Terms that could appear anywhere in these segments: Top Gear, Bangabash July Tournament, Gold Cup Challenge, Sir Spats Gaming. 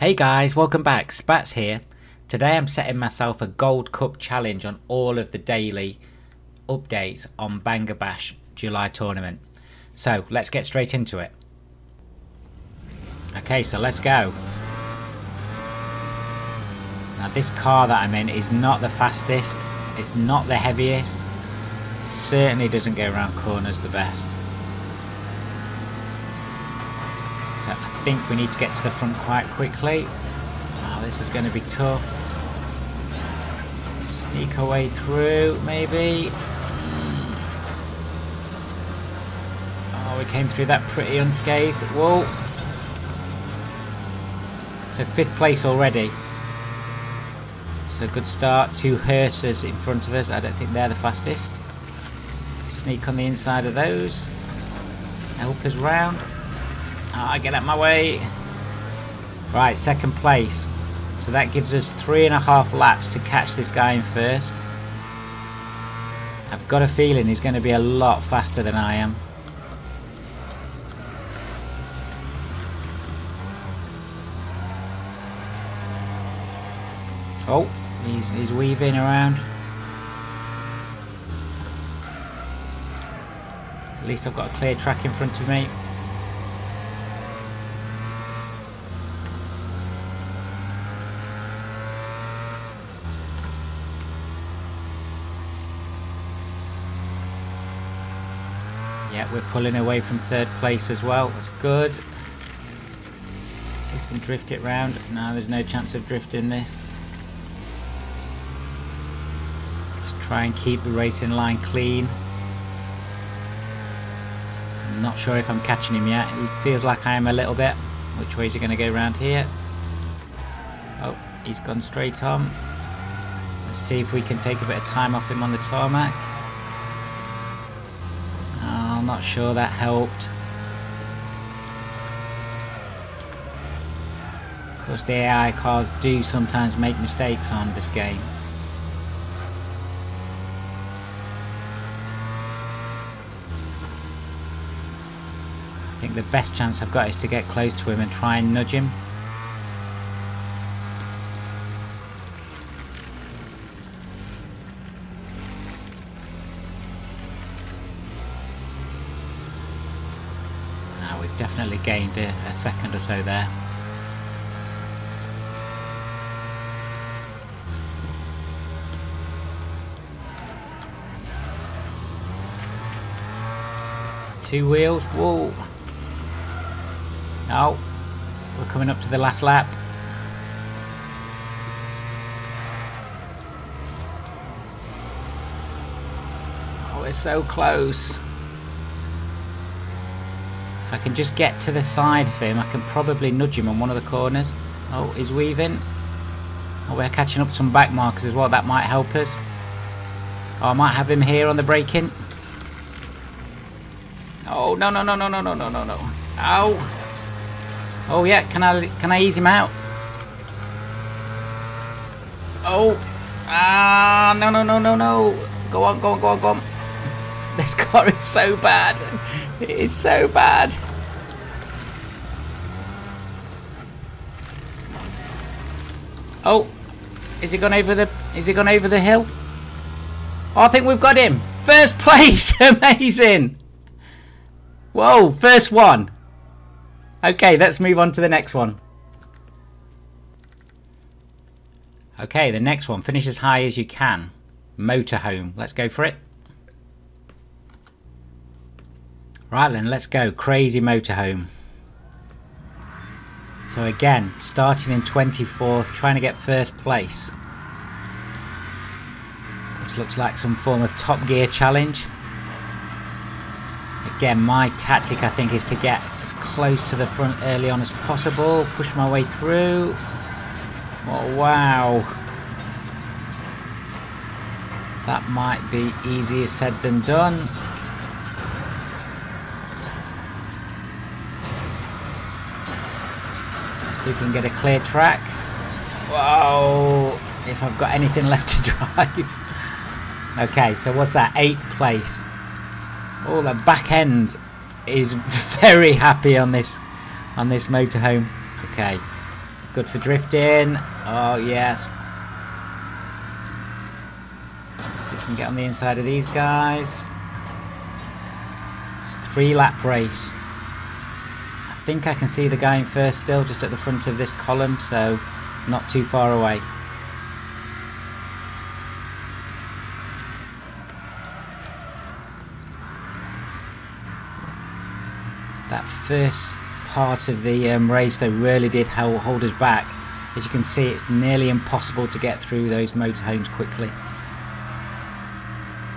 Hey guys, welcome back, Spats here. Today I'm setting myself a Gold Cup challenge on all of the daily updates on Bangabash July Tournament. So let's get straight into it. Okay, so let's go. Now this car that I'm in is not the fastest, it's not the heaviest, it certainly doesn't go around corners the best. So I think we need to get to the front quite quickly. Oh, this is going to be tough. Sneak our way through, maybe. Oh, we came through that pretty unscathed. Whoa. So 5th place already. So good start. 2 hearses in front of us. I don't think they're the fastest. Sneak on the inside of those. Help us round. I get out my way. Right, 2nd place. So that gives us 3.5 laps to catch this guy in first. I've got a feeling he's going to be a lot faster than I am. Oh, he's weaving around. At least I've got a clear track in front of me. Yeah, we're pulling away from 3rd place as well. That's good. See if we can drift it round. No, there's no chance of drifting this. Just try and keep the racing line clean. I'm not sure if I'm catching him yet. He feels like I am a little bit. Which way is he going to go round here? Oh, he's gone straight on. Let's see if we can take a bit of time off him on the tarmac. Not sure that helped. Of course, the AI cars do sometimes make mistakes on this game. I think the best chance I've got is to get close to him and try and nudge him. Definitely gained a second or so there. Two wheels, whoa. Oh, we're coming up to the last lap. Oh, we're so close. If I can just get to the side of him, I can probably nudge him on one of the corners. Oh, he's weaving. Oh, we're catching up some back markers as well. That might help us. Oh, I might have him here on the braking. Oh, no, no, no, no, no, no, no, no, no. Ow. Oh, yeah. Can I ease him out? Oh. Ah, no, no, no, no, no. Go on, go on, go on, go on. This car is so bad. It is so bad. Oh, is he gone over the hill? Oh, I think we've got him. 1st place, amazing. Whoa, 1st one. Okay, let's move on to the next one. Okay, the next one. Finish as high as you can. Motorhome. Let's go for it. Right then, let's go. Crazy motorhome. So again, starting in 24th, trying to get 1st place. This looks like some form of Top Gear challenge. Again, my tactic, I think, is to get as close to the front early on as possible. Push my way through. Oh, wow. That might be easier said than done. See if we can get a clear track. Whoa! If I've got anything left to drive. Okay, so what's that? 8th place. Oh, the back end is very happy on this motorhome. Okay, Good for drifting. Oh, yes. Let's see if we can get on the inside of these guys. It's a 3-lap race. I think I can see the guy in first still, just at the front of this column, so not too far away. That first part of the race, though, really did hold us back. As you can see, it's nearly impossible to get through those motorhomes quickly.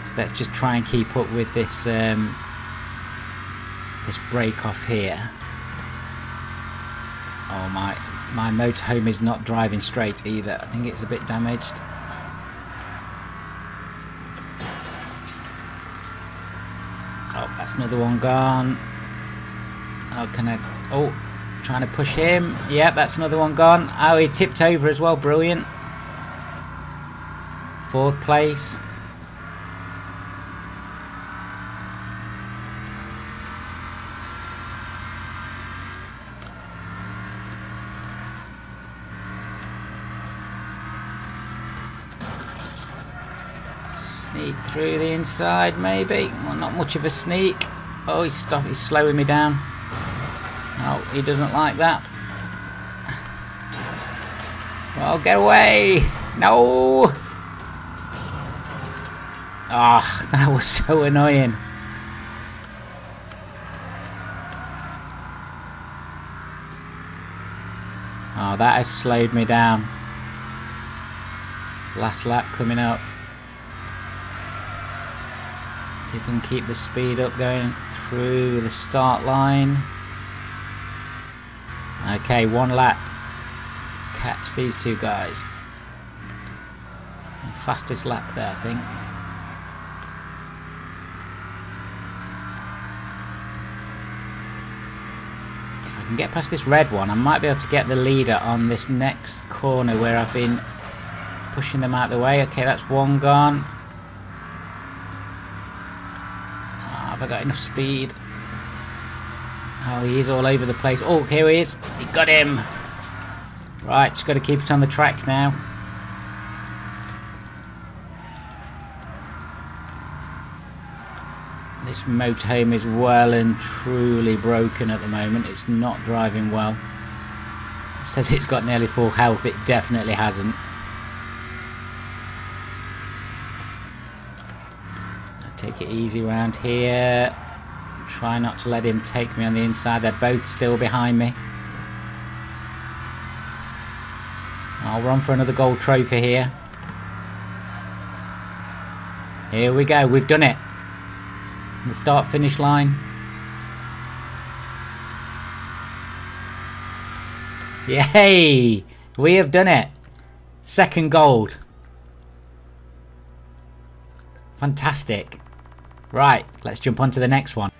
So let's just try and keep up with this this break off here. Oh, my motorhome is not driving straight either. I think it's a bit damaged. Oh, that's another one gone. How can I... Oh, trying to push him. Yep, that's another one gone. Oh, he tipped over as well. Brilliant. Fourth place. Sneak through the inside, maybe. Well, not much of a sneak. Oh, he's slowing me down. Oh, he doesn't like that. Well, get away! No! Ah, that was so annoying. Oh, that has slowed me down. Last lap coming up. Let's see if we can keep the speed up going through the start line. Okay, one lap. Catch these two guys. Fastest lap there, I think. If I can get past this red one, I might be able to get the leader on this next corner where I've been pushing them out of the way. Okay, that's one gone. Oh, have I got enough speed? Oh, he is all over the place. Oh, here he is. He got him. Right, just got to keep it on the track now. This motorhome is well and truly broken at the moment. It's not driving well. It says it's got nearly full health. It definitely hasn't. I'll take it easy round here. Try not to let him take me on the inside. They're both still behind me. I'll run for another gold trophy here. Here we go. We've done it. The start-finish line. Yay! We have done it. Second gold. Fantastic. Right. Let's jump on to the next one.